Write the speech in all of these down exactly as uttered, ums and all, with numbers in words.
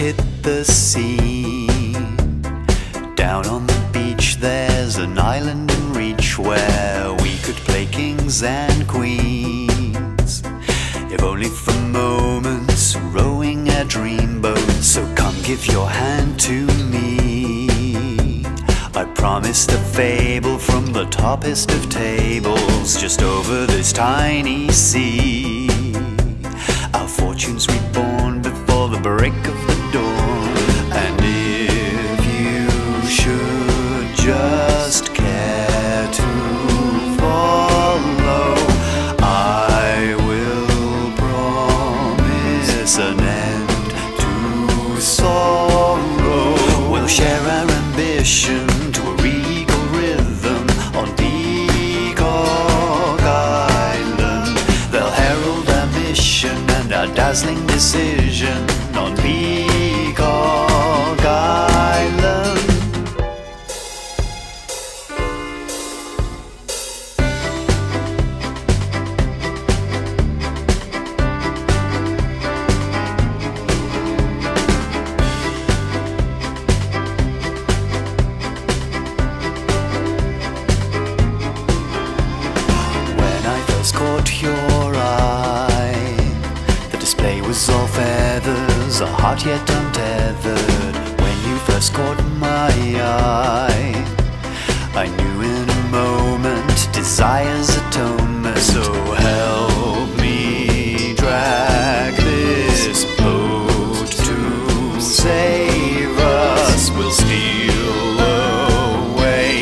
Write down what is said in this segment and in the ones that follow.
hit the sea. Down on the beach there's an island in reach where we could play kings and queens, if only for moments, rowing a dream boat. So come give your hand to me. I promised a fable from the toppest of tables, just over this tiny sea. Our fortunes reborn before the break of the dawn. And if you should just care to follow, I will promise an end to sorrow. We'll share our ambition to a regal rhythm on Peacock Island. They'll herald our mission and our dazzling decision on Peacock Island. Caught your eye, the display was all feathers, a heart yet untethered. When you first caught my eye, I knew in a moment desire's atonement. So help me drag this boat to save us. We'll steal away,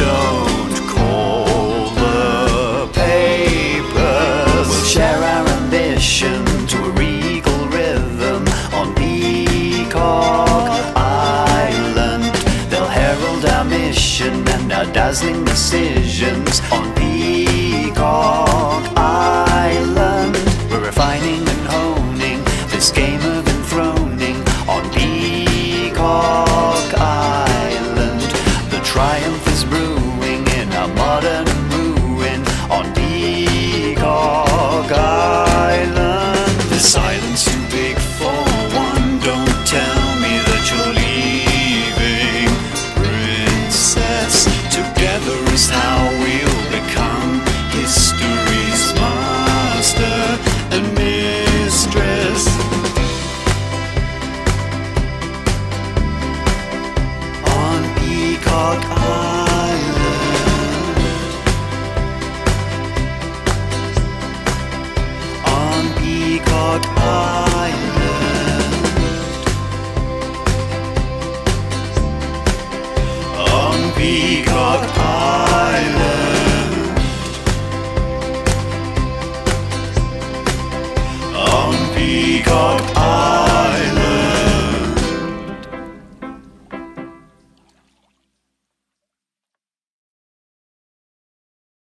don't call the pain. Share our ambition to a regal rhythm on Peacock Island. They'll herald our mission and our dazzling decisions on Peacock Island.